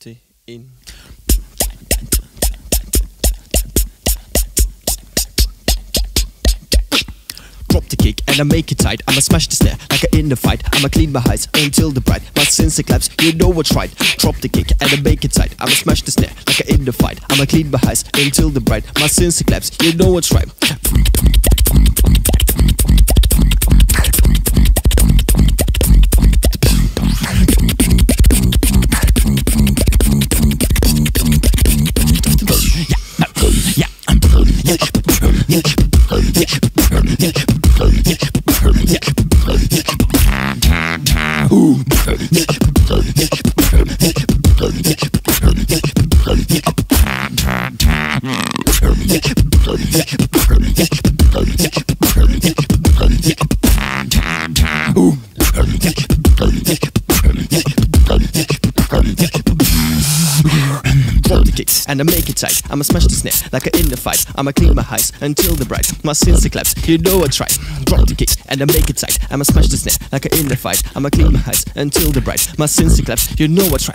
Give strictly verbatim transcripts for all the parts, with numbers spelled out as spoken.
thì in. Drop the kick and I make it tight. I'ma smash the snare like I in the fight. I'ma clean my highs until the bright. But since it claps, you know what's right. Drop the kick and I make it tight. I'ma smash the snare like I in the fight. I'ma clean my highs until the bright. But since it claps, you know what's right. And I make it tight. I'ma smash the snare like I in the fight. I'ma clean my highs until the bright. My sins claps, you know I try. Drop the kicks and I make it tight. I'ma smash the snare like I in the fight. I'ma clean my highs until the bright. My sins claps, you know I try.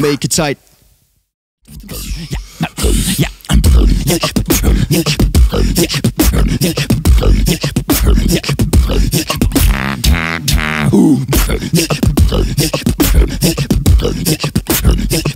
Make it tight. Ooh.